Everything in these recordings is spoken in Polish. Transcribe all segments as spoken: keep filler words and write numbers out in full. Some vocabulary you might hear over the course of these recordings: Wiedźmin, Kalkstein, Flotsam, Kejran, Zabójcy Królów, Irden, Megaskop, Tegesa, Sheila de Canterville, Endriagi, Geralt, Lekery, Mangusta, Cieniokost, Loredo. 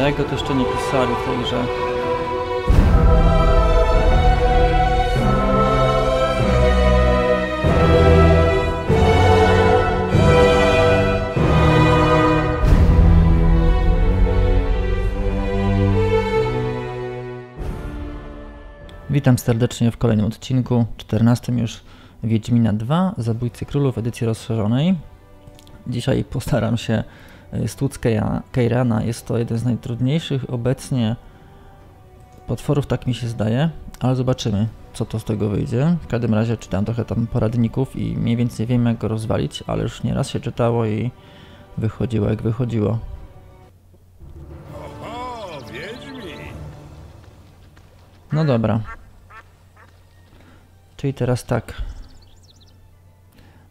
Tego to jeszcze nie pisali w tej grze. Witam serdecznie w kolejnym odcinku, czternastym już Wiedźmina dwa, Zabójcy Królów, edycji rozszerzonej. Dzisiaj postaram się Stłuczkę Kejrana. Jest to jeden z najtrudniejszych obecnie potworów, tak mi się zdaje, ale zobaczymy, co to z tego wyjdzie. W każdym razie czytam trochę tam poradników i mniej więcej wiem, jak go rozwalić, ale już nieraz się czytało i wychodziło, jak wychodziło. No dobra. Czyli teraz tak.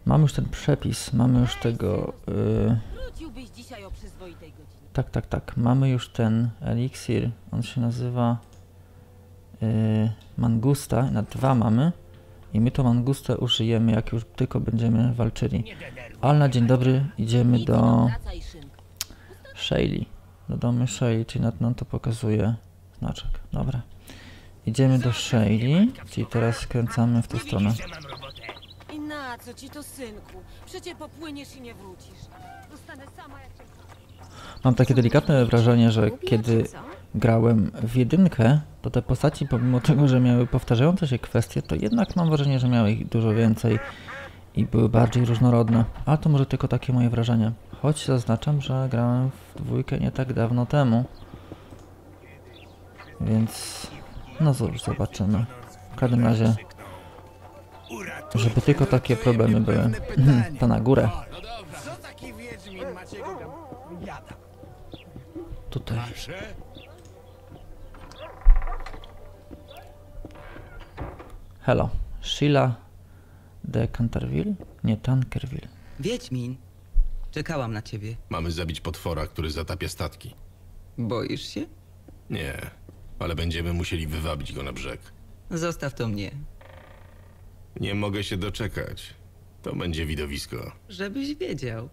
Mamy już ten przepis, mamy już tego... Yy... Tak, tak, tak. Mamy już ten eliksir. On się nazywa yy, Mangusta. Na dwa mamy. I my to Mangustę użyjemy, jak już tylko będziemy walczyli. Ale na dzień dobry idziemy do Sheili. Do domu Sheili, czyli nam na to pokazuje znaczek. Dobra. Idziemy do Sheili, czyli teraz skręcamy w tę stronę. I na co ci to, synku? Przecież popłyniesz i nie wrócisz. Zostanę sama, jak cię... Mam takie delikatne wrażenie, że kiedy grałem w jedynkę, to te postaci, pomimo tego, że miały powtarzające się kwestie, to jednak mam wrażenie, że miały ich dużo więcej i były bardziej różnorodne. Ale to może tylko takie moje wrażenie. Choć zaznaczam, że grałem w dwójkę nie tak dawno temu. Więc... no cóż, zobaczymy. W każdym razie... żeby tylko takie problemy były. To na górę. Tutaj. Hello. Sheila de Canterville? Nie, Tankerville. Wiedźmin, czekałam na ciebie. Mamy zabić potwora, który zatapia statki. Boisz się? Nie, ale będziemy musieli wywabić go na brzeg. Zostaw to mnie. Nie mogę się doczekać. To będzie widowisko. Żebyś wiedział.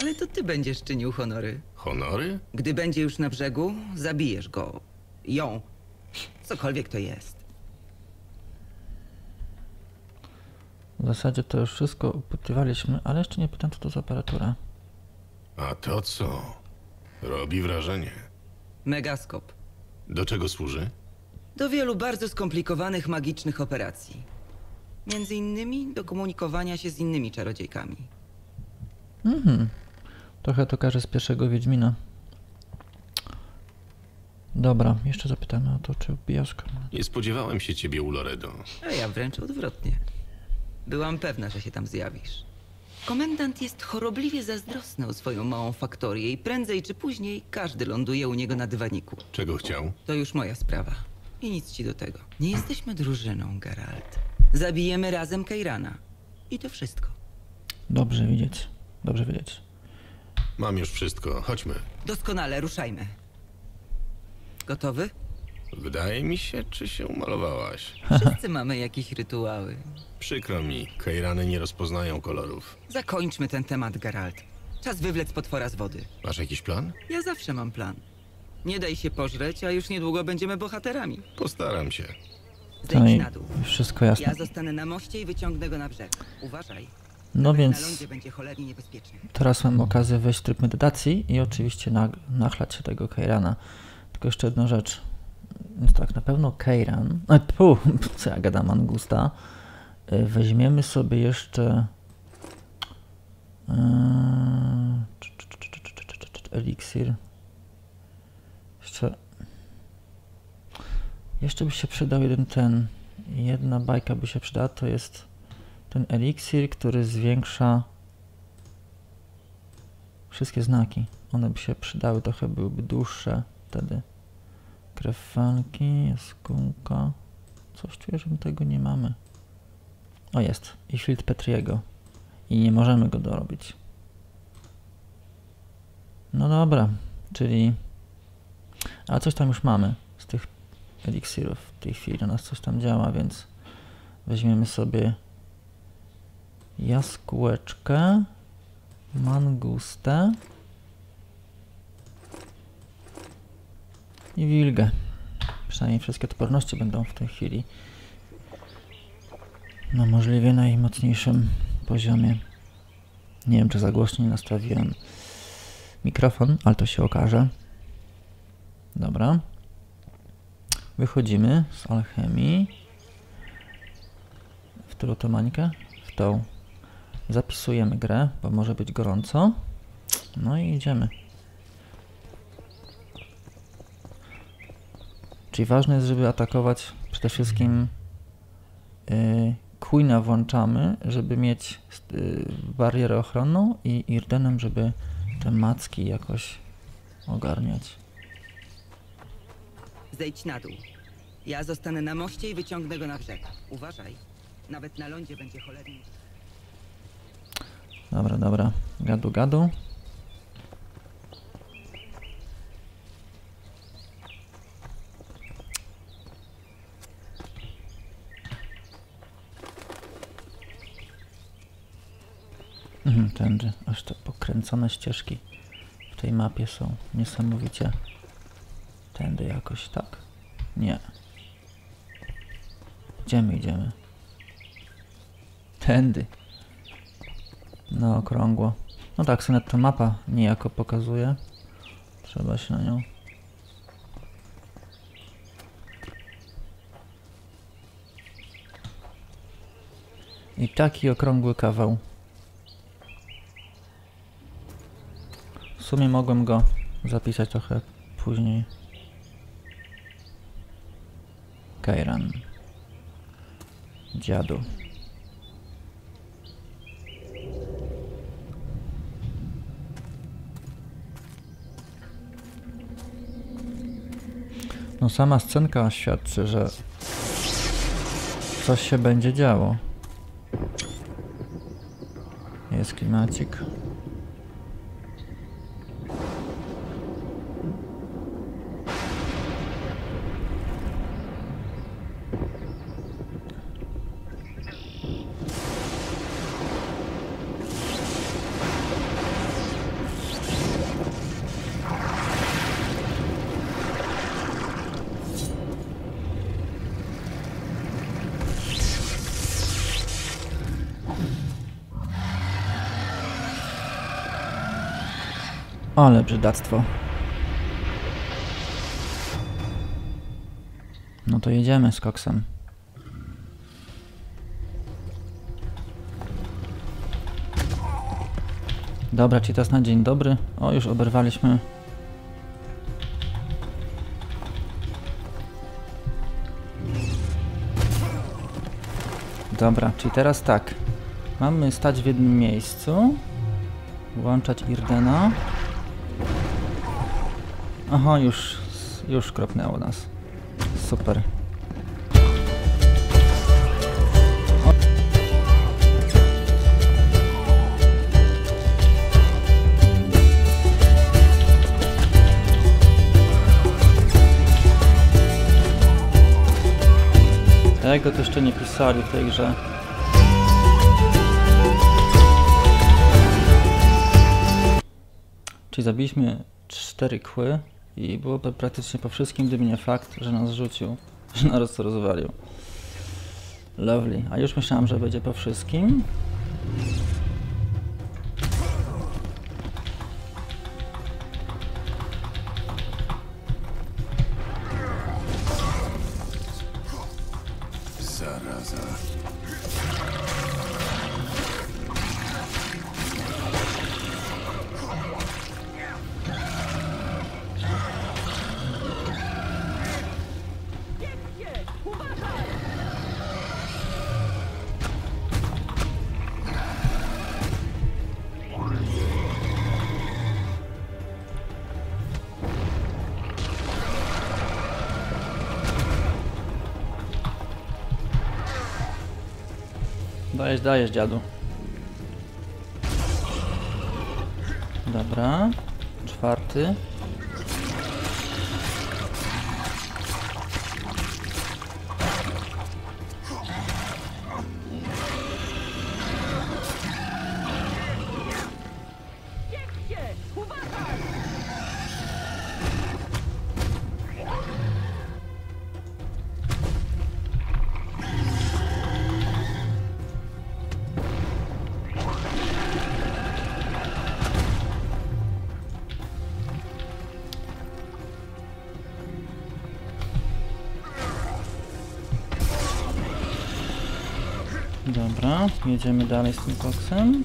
Ale to ty będziesz czynił honory. Honory? Gdy będzie już na brzegu, zabijesz go. Ją. Cokolwiek to jest. W zasadzie to już wszystko upytywaliśmy, ale jeszcze nie pytam, co to za aparatura. A to co? Robi wrażenie. Megaskop. Do czego służy? Do wielu bardzo skomplikowanych magicznych operacji. Między innymi do komunikowania się z innymi czarodziejkami. Mhm. Trochę to każe z pierwszego Wiedźmina. Dobra, jeszcze zapytamy o to, czy bijaska. Nie spodziewałem się ciebie u Loredo. A ja wręcz odwrotnie. Byłam pewna, że się tam zjawisz. Komendant jest chorobliwie zazdrosny o swoją małą faktorię i prędzej czy później każdy ląduje u niego na dywaniku. Czego chciał? To już moja sprawa. I nic ci do tego. Nie jesteśmy drużyną, Geralt. Zabijemy razem Kejrana. I to wszystko. Dobrze widzieć. Dobrze wiedzieć. Mam już wszystko. Chodźmy. Doskonale, ruszajmy. Gotowy? Wydaje mi się, czy się umalowałaś. Wszyscy mamy jakieś rytuały. Przykro mi, Kejrany nie rozpoznają kolorów. Zakończmy ten temat, Geralt. Czas wywlec potwora z wody. Masz jakiś plan? Ja zawsze mam plan. Nie daj się pożreć, a już niedługo będziemy bohaterami. Postaram się. Zejdź na dół. Wszystko jasne. Ja zostanę na moście i wyciągnę go na brzeg. Uważaj. No więc teraz mam okazję wejść w tryb medytacji i oczywiście nachlać się tego Kejrana. Tylko jeszcze jedna rzecz. Więc tak, na pewno Kejran... E, pu, co ja gadam, Mangusta. Weźmiemy sobie jeszcze... eliksir. Jeszcze... Jeszcze by się przydał jeden ten... Jedna bajka by się przydała, to jest... ten eliksir, który zwiększa wszystkie znaki. One by się przydały, trochę byłyby dłuższe wtedy. Krew walki, jaskółka. Coś czuję, że my tego nie mamy. O, jest. I Shield Petriego. I nie możemy go dorobić. No dobra, czyli... A coś tam już mamy z tych eliksirów. W tej chwili na nas coś tam działa, więc weźmiemy sobie... jaskółeczkę, mangustę i wilgę. Przynajmniej wszystkie odporności będą w tej chwili na możliwie najmocniejszym poziomie. Nie wiem, czy za głośno nie nastawiłem mikrofon, ale to się okaże. Dobra. Wychodzimy z alchemii. W którą to mańkę? W tą. Zapisujemy grę, bo może być gorąco. No i idziemy. Czyli ważne jest, żeby atakować przede wszystkim yy, Queena włączamy, żeby mieć yy, barierę ochronną i Irdenem, żeby te macki jakoś ogarniać. Zejdź na dół. Ja zostanę na moście i wyciągnę go na brzeg. Uważaj. Nawet na lądzie będzie cholernie. Dobra, dobra. Gadu, gadu. Tędy. Aż te pokręcone ścieżki w tej mapie są niesamowicie. Tędy jakoś, tak? Nie. Idziemy, idziemy. Tędy. Na okrągło. No tak, sobie ta mapa niejako pokazuje. Trzeba się na nią. I taki okrągły kawał. W sumie mogłem go zapisać trochę później. Kejran. Dziadu. No sama scenka świadczy, że coś się będzie działo. Jest klimacik. Ale brzydactwo. No to jedziemy z koksem. Dobra, czyli teraz na dzień dobry. O, już oberwaliśmy. Dobra, czyli teraz tak. Mamy stać w jednym miejscu. Włączać Irdena. Aha, już, już kropnęło nas. Super. O. Tego to jeszcze nie pisali w tej grze. Czyli zabiliśmy cztery kły. I było praktycznie po wszystkim, gdyby nie fakt, że nas rzucił, że nas rozwalił. Lovely. A już myślałem, że będzie po wszystkim. Zaraza. Dajesz, dajesz, dziadu. Dobra. Czwarty. Uważaj! Dobra, jedziemy dalej z tym koksem.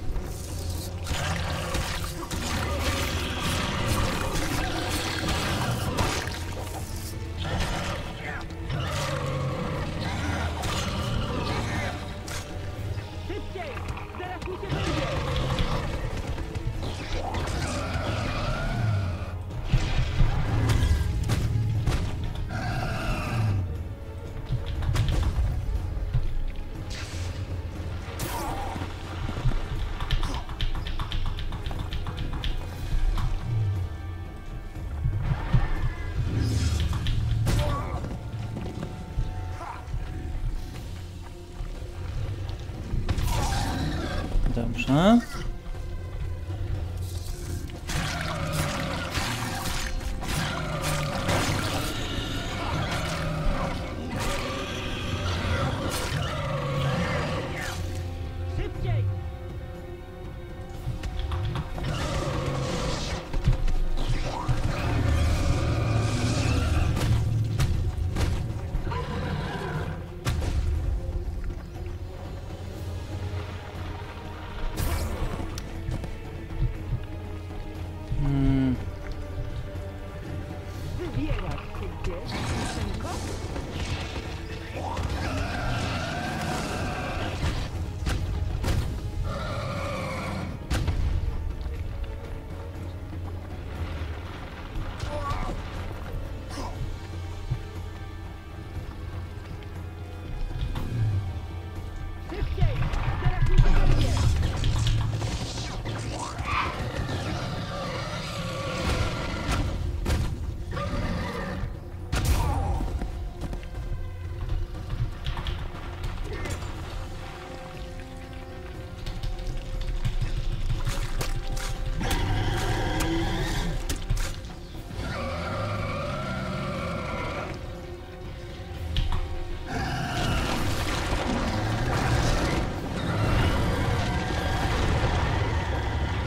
Dobrze.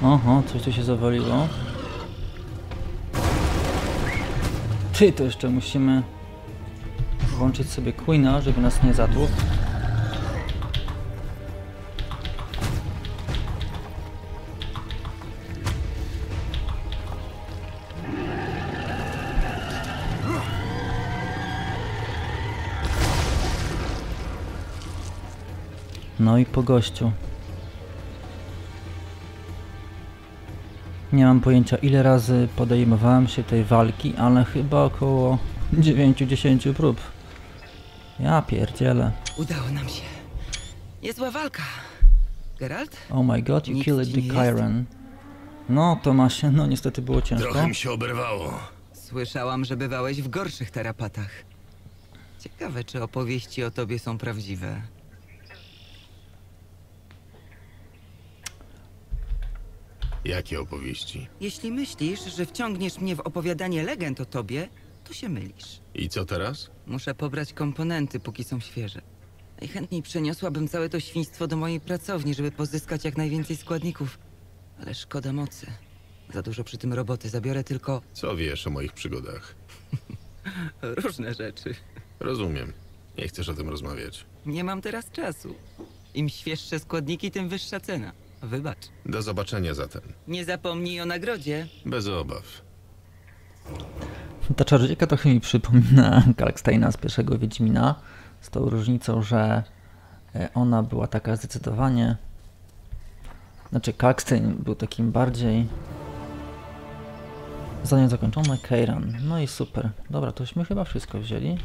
Oho, coś tu się zawaliło. Ty, to jeszcze musimy włączyć sobie Queena, żeby nas nie zatłukł. No i po gościu. Nie mam pojęcia, ile razy podejmowałem się tej walki, ale chyba około dziewięciu do dziesięciu prób. Ja pierdzielę. Udało nam się. Niezła walka. Geralt? Oh my god, you killed the Kejran. No, Tomasie, no niestety było ciężko. Trochę mi się oberwało. Słyszałam, że bywałeś w gorszych tarapatach. Ciekawe, czy opowieści o tobie są prawdziwe. Jakie opowieści? Jeśli myślisz, że wciągniesz mnie w opowiadanie legend o tobie, to się mylisz. I co teraz? Muszę pobrać komponenty, póki są świeże. Najchętniej przeniosłabym całe to świństwo do mojej pracowni, żeby pozyskać jak najwięcej składników. Ale szkoda mocy. Za dużo przy tym roboty. Zabiorę tylko... Co wiesz o moich przygodach? Różne rzeczy. Rozumiem. Nie chcesz o tym rozmawiać. Nie mam teraz czasu. Im świeższe składniki, tym wyższa cena. Wybacz. Do zobaczenia zatem. Nie zapomnij o nagrodzie. Bez obaw. Ta czarodziejka trochę mi przypomina Kalksteina z pierwszego Wiedźmina. Z tą różnicą, że ona była taka zdecydowanie... Znaczy Kalkstein był takim bardziej... Zdanie zakończone, Kejran. No i super. Dobra, tośmy chyba wszystko wzięli. Yy...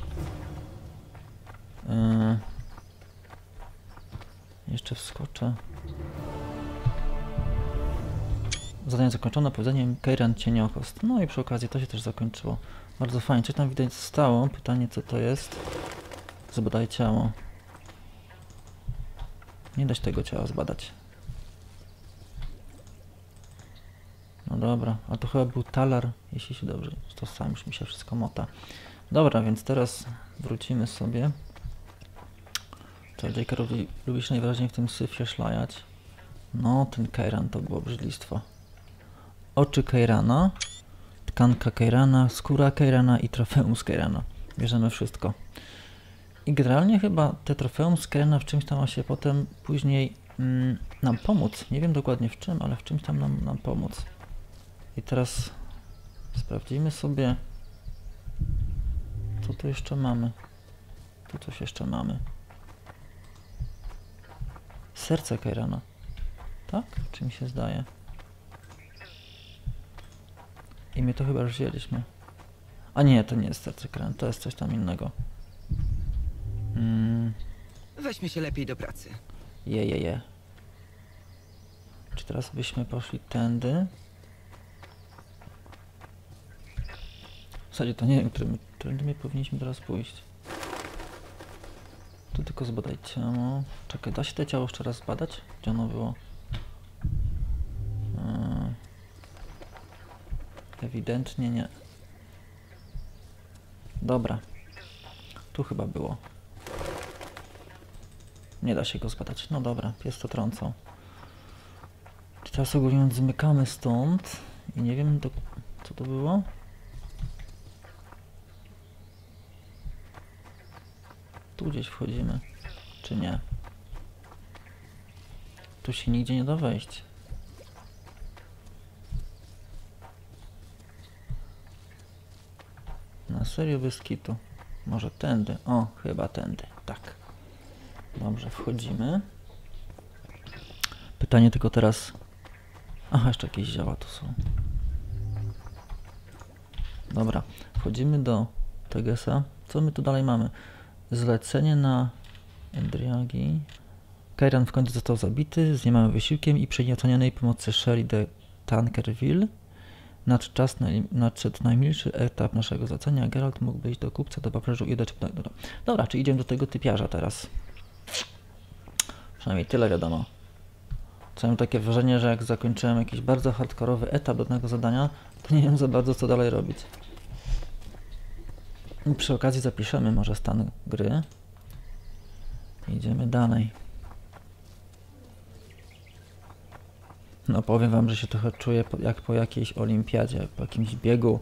Jeszcze wskoczę. Zadanie zakończone powiedzeniem Kejran Cieniokost. No i przy okazji to się też zakończyło. Bardzo fajnie. Coś tam widać stało. Pytanie, co to jest? Zbadaj ciało. Nie da się tego ciała zbadać. No dobra. A to chyba był talar, jeśli się dobrze... To sam już mi się wszystko mota. Dobra, więc teraz wrócimy sobie. To J K lubi, lubi się najwyraźniej w tym syfie szlajać. No, ten Kejran to było brzydlistwo. Oczy Kejrana, tkanka Kejrana, skóra Kejrana i trofeum z Kejrana. Bierzemy wszystko. I generalnie chyba te trofeum z Kejrana w czymś tam ma się potem później mm, nam pomóc. Nie wiem dokładnie w czym, ale w czymś tam nam, nam pomóc. I teraz sprawdzimy sobie, co tu jeszcze mamy. Tu coś jeszcze mamy. Serce Kejrana. Tak? Czy mi się zdaje? I my to chyba już wzięliśmy. A nie, to nie jest serce Kejrana, to jest coś tam innego. Mm. Weźmy się lepiej do pracy. Je, je, je. Czy teraz byśmy poszli tędy? W zasadzie to nie wiem, którym, którym my powinniśmy teraz pójść. Tu tylko zbadaj ciało. Czekaj, da się to ciało jeszcze raz zbadać? Gdzie ono było? Hmm. Ewidentnie nie. Dobra. Tu chyba było. Nie da się go zbadać. No dobra, pies to trącą. Teraz ogólnie zmykamy stąd. I nie wiem, do... co to było. Tu gdzieś wchodzimy, czy nie? Tu się nigdzie nie da wejść. Na serio bez kitu. Może tędy. O, chyba tędy. Tak. Dobrze, wchodzimy. Pytanie tylko teraz... Aha, jeszcze jakieś zioła tu są. Dobra, wchodzimy do Tegesa. Co my tu dalej mamy? Zlecenie na Endriagi. Kejran w końcu został zabity z niemałym wysiłkiem i przy nieocenionej pomocy Sheila de Canterville. Nadczas naj, nadszedł najmilszy etap naszego zlecenia. Geralt mógł wyjść do kupca, do papieżu i do ciepłego. Dobra, czyli idziemy do tego typiarza teraz. Przynajmniej tyle wiadomo. Co mam takie wrażenie, że jak zakończyłem jakiś bardzo hardkorowy etap danego zadania, to nie wiem za bardzo co dalej robić. I przy okazji zapiszemy może stan gry. Idziemy dalej. No powiem wam, że się trochę czuję jak po jakiejś olimpiadzie, po jakimś biegu.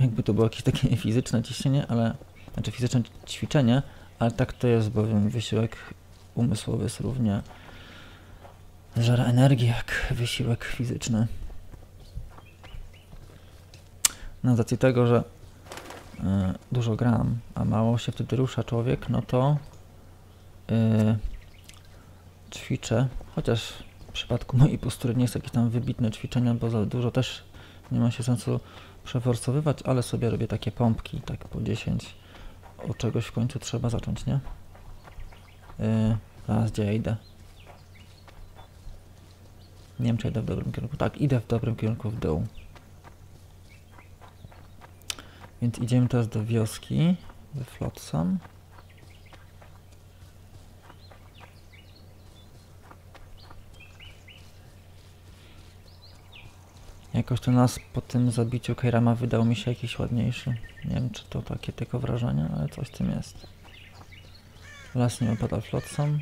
Jakby to było jakieś takie fizyczne ciśnienie, ale... Znaczy fizyczne ćwiczenie, ale tak to jest, bowiem wysiłek umysłowy jest równie... Żera energii jak wysiłek fizyczny. No, z racji tego, że... dużo gram, a mało się wtedy rusza człowiek, no to yy, ćwiczę, chociaż w przypadku mojej postury nie jest jakieś tam wybitne ćwiczenia, bo za dużo też nie ma się sensu przeforsowywać, ale sobie robię takie pompki, tak po dziesięć. Od czegoś w końcu trzeba zacząć, nie? Yy, raz, gdzie ja idę? Nie wiem, czy idę w dobrym kierunku. Tak, idę w dobrym kierunku w dół. Więc idziemy teraz do wioski, we Flotsam. Jakoś ten las po tym zabiciu Kejrana wydał mi się jakiś ładniejszy. Nie wiem, czy to takie tylko wrażenie, ale coś w tym jest. Las nie opada Flotsam.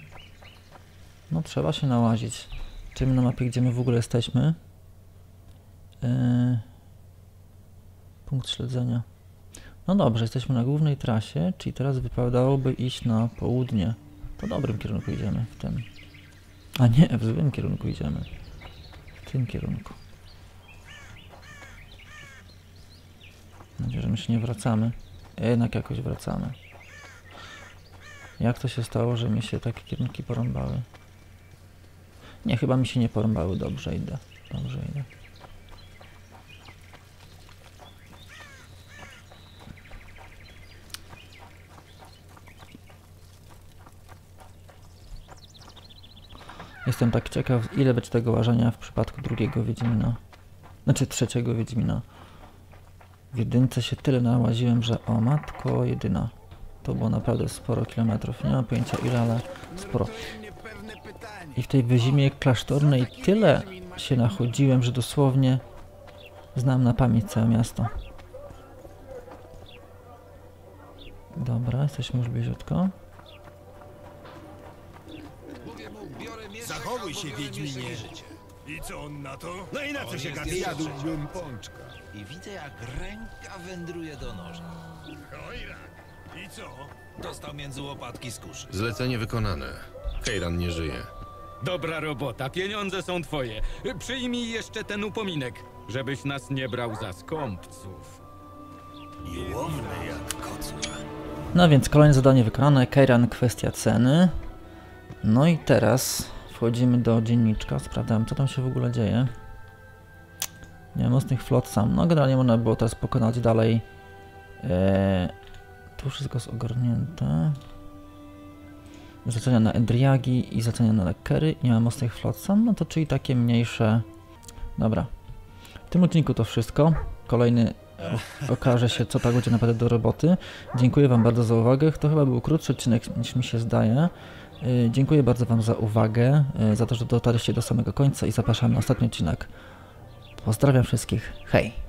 No trzeba się nałazić. Czym na mapie, gdzie my w ogóle jesteśmy? Yy... Punkt śledzenia. No dobrze, jesteśmy na głównej trasie, czyli teraz wypadałoby iść na południe. Po dobrym kierunku idziemy, w tym. A nie, w złym kierunku idziemy. W tym kierunku. Mam nadzieję, że my się nie wracamy. Jednak jakoś wracamy. Jak to się stało, że mi się takie kierunki porąbały? Nie, chyba mi się nie porąbały. Dobrze idę. Dobrze idę. Jestem tak ciekaw, ile będzie tego łażenia w przypadku drugiego Wiedźmina. Znaczy trzeciego Wiedźmina. W jedynce się tyle nałaziłem, że o matko jedyna. To było naprawdę sporo kilometrów. Nie mam pojęcia ile, ale sporo. I w tej wyzimie klasztornej tyle się nachodziłem, że dosłownie znam na pamięć całe miasto. Dobra, jesteśmy już bliziutko. Zachowuj się, Wiedźminie. I co on na to? No i na co się gapi? Jadłbym pączka. I widzę, jak ręka wędruje do noża. I co? Dostał między łopatki z kuszy. Zlecenie wykonane. Kejran nie żyje. Dobra robota, pieniądze są twoje. Przyjmij jeszcze ten upominek, żebyś nas nie brał za skąpców. Miłowny jak kocur. No więc kolejne zadanie wykonane. Kejran, kwestia ceny. No i teraz wchodzimy do dzienniczka. Sprawdzam, co tam się w ogóle dzieje. Nie wiem, mocnych Flotsam. No generalnie można było teraz pokonać dalej. Eee, tu wszystko jest ogarnięte. Zlecenia na Endriagi i zlecenia na Lekery. Nie ma mocnych Flotsam. No to czyli takie mniejsze. Dobra. W tym odcinku to wszystko. Kolejny okaże się, co tak będzie naprawdę do roboty. Dziękuję wam bardzo za uwagę. To chyba był krótszy odcinek, niż mi się zdaje. Yy, dziękuję bardzo wam za uwagę, yy, za to, że dotarliście do samego końca i zapraszam na ostatni odcinek. Pozdrawiam wszystkich. Hej!